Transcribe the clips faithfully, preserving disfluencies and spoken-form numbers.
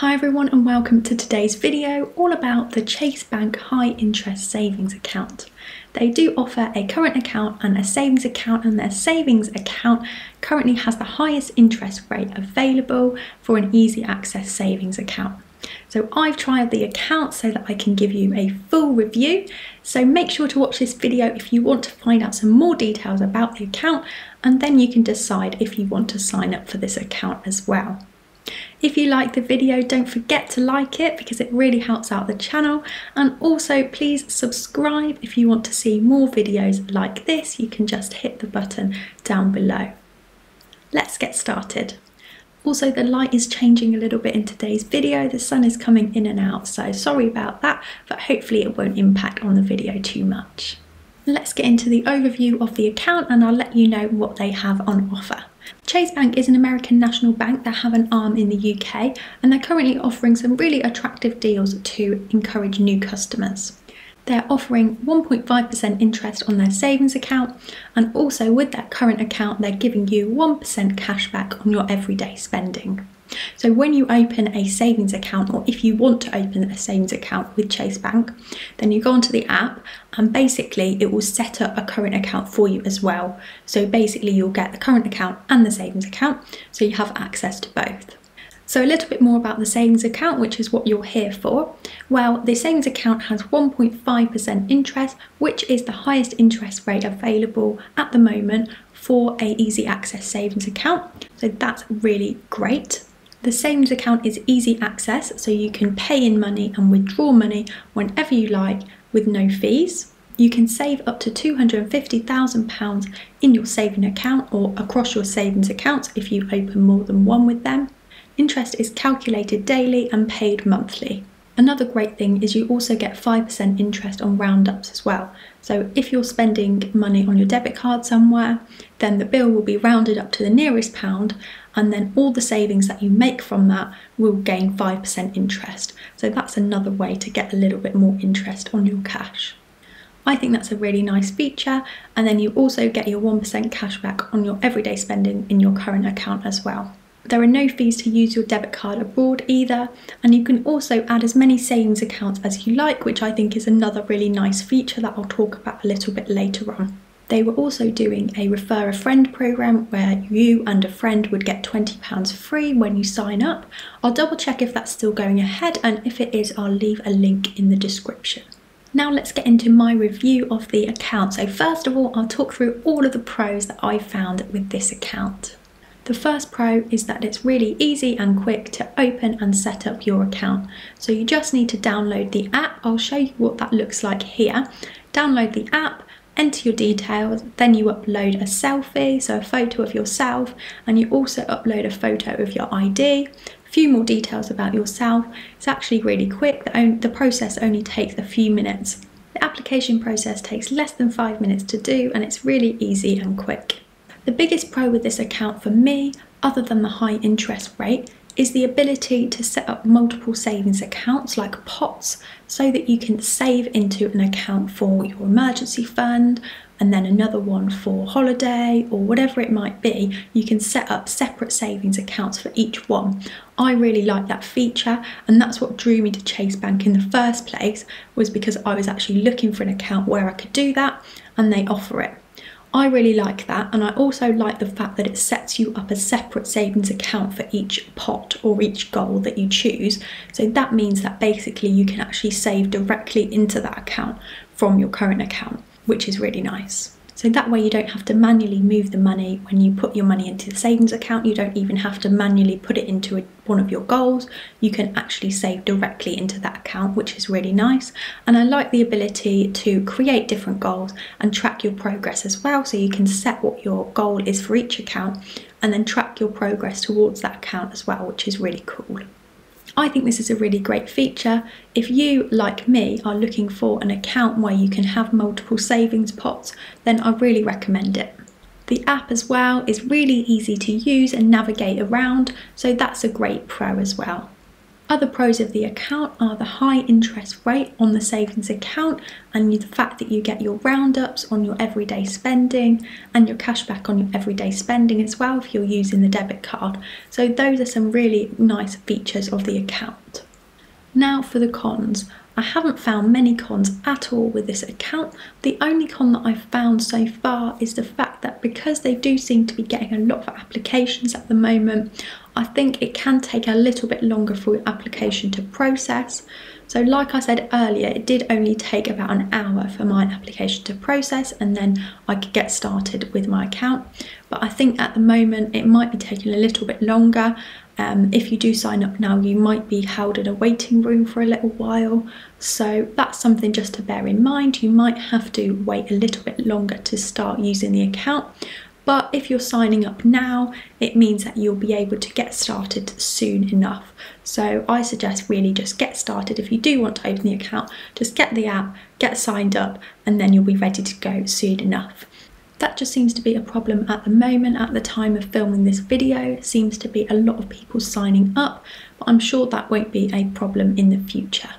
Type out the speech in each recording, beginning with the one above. Hi everyone and welcome to today's video all about the Chase Bank High Interest Savings Account. They do offer a current account and a savings account, and their savings account currently has the highest interest rate available for an easy access savings account. So I've tried the account so that I can give you a full review. So make sure to watch this video if you want to find out some more details about the account, and then you can decide if you want to sign up for this account as well. If you like the video, don't forget to like it because it really helps out the channel, and also please subscribe if you want to see more videos like this. You can just hit the button down below. Let's get started. Also, the light is changing a little bit in today's video. The sun is coming in and out, so sorry about that, but hopefully it won't impact on the video too much. Let's get into the overview of the account and I'll let you know what they have on offer. Chase Bank is an American national bank that have an arm in the U K, and they're currently offering some really attractive deals to encourage new customers. They're offering one point five percent interest on their savings account, and also with that current account they're giving you one percent cash back on your everyday spending. So when you open a savings account, or if you want to open a savings account with Chase Bank, then you go onto the app and basically it will set up a current account for you as well. So basically you'll get the current account and the savings account, so you have access to both. So a little bit more about the savings account, which is what you're here for. Well, the savings account has one point five percent interest, which is the highest interest rate available at the moment for an easy access savings account. So that's really great. The savings account is easy access, so you can pay in money and withdraw money whenever you like with no fees. You can save up to two hundred and fifty thousand pounds in your savings account or across your savings accounts if you open more than one with them. Interest is calculated daily and paid monthly. Another great thing is you also get five percent interest on roundups as well. So if you're spending money on your debit card somewhere, then the bill will be rounded up to the nearest pound, and then all the savings that you make from that will gain five percent interest. So that's another way to get a little bit more interest on your cash. I think that's a really nice feature, and then you also get your one percent cash back on your everyday spending in your current account as well. There are no fees to use your debit card abroad either, and you can also add as many savings accounts as you like, which I think is another really nice feature that I'll talk about a little bit later on. They were also doing a refer a friend program where you and a friend would get twenty pounds free when you sign up. I'll double check if that's still going ahead, and if it is, I'll leave a link in the description. Now let's get into my review of the account. So first of all, I'll talk through all of the pros that I found with this account. The first pro is that it's really easy and quick to open and set up your account. So you just need to download the app. I'll show you what that looks like here. Download the app, enter your details, then you upload a selfie, so a photo of yourself, and you also upload a photo of your I D, a few more details about yourself. It's actually really quick. The, only, the process only takes a few minutes. The application process takes less than five minutes to do, and it's really easy and quick. The biggest pro with this account for me, other than the high interest rate, is the ability to set up multiple savings accounts like pots, so that you can save into an account for your emergency fund and then another one for holiday or whatever it might be. You can set up separate savings accounts for each one. I really like that feature, and that's what drew me to Chase Bank in the first place, was because I was actually looking for an account where I could do that, and they offer it. I really like that, and I also like the fact that it sets you up a separate savings account for each pot or each goal that you choose. So that means that basically you can actually save directly into that account from your current account, which is really nice. So that way you don't have to manually move the money when you put your money into the savings account. You don't even have to manually put it into a, one of your goals. You can actually save directly into that account, which is really nice. And I like the ability to create different goals and track your progress as well. So you can set what your goal is for each account and then track your progress towards that account as well, which is really cool. I think this is a really great feature. If you, like me, are looking for an account where you can have multiple savings pots, then I really recommend it. The app as well is really easy to use and navigate around, so that's a great pro as well. Other pros of the account are the high interest rate on the savings account and the fact that you get your roundups on your everyday spending and your cashback on your everyday spending as well if you're using the debit card. So those are some really nice features of the account. Now for the cons. I haven't found many cons at all with this account. The only con that I've found so far is the fact that because they do seem to be getting a lot of applications at the moment, I think it can take a little bit longer for your application to process. So like I said earlier, it did only take about an hour for my application to process and then I could get started with my account. But I think at the moment it might be taking a little bit longer. Um, if you do sign up now, you might be held in a waiting room for a little while. So that's something just to bear in mind. You might have to wait a little bit longer to start using the account. But if you're signing up now, it means that you'll be able to get started soon enough. So I suggest really just get started. If you do want to open the account, just get the app, get signed up, and then you'll be ready to go soon enough. That just seems to be a problem at the moment. At the time of filming this video, it seems to be a lot of people signing up, but I'm sure that won't be a problem in the future.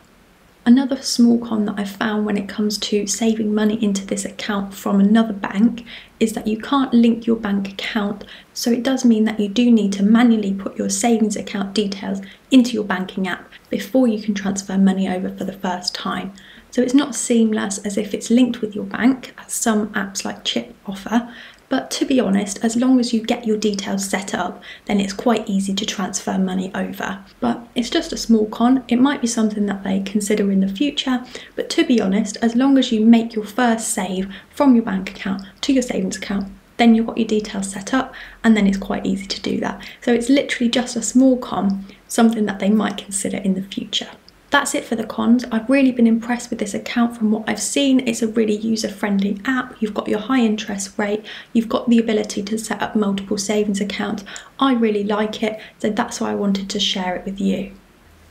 Another small con that I've found when it comes to saving money into this account from another bank is that you can't link your bank account, so it does mean that you do need to manually put your savings account details into your banking app before you can transfer money over for the first time. So it's not seamless as if it's linked with your bank, as some apps like Chip offer, but to be honest, as long as you get your details set up, then it's quite easy to transfer money over. But it's just a small con. It might be something that they consider in the future, but to be honest, as long as you make your first save from your bank account to your savings account, then you've got your details set up and then it's quite easy to do that. So it's literally just a small con, something that they might consider in the future. That's it for the cons. I've really been impressed with this account from what I've seen. It's a really user-friendly app. You've got your high interest rate. You've got the ability to set up multiple savings accounts. I really like it, so that's why I wanted to share it with you.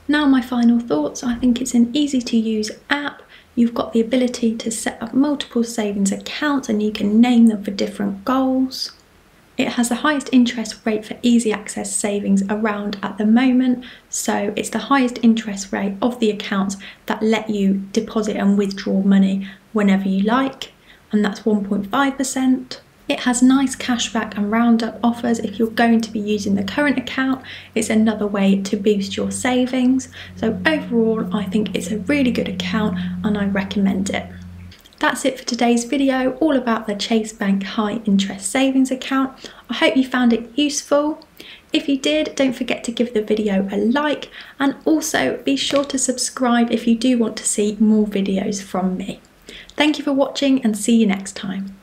Now my final thoughts. I think it's an easy-to-use app. You've got the ability to set up multiple savings accounts and you can name them for different goals. It has the highest interest rate for easy access savings around at the moment. So it's the highest interest rate of the accounts that let you deposit and withdraw money whenever you like, and that's one point five percent. It has nice cashback and roundup offers. If you're going to be using the current account, it's another way to boost your savings. So overall, I think it's a really good account and I recommend it. That's it for today's video, all about the Chase Bank High Interest Savings Account. I hope you found it useful. If you did, don't forget to give the video a like, and also be sure to subscribe if you do want to see more videos from me. Thank you for watching and see you next time.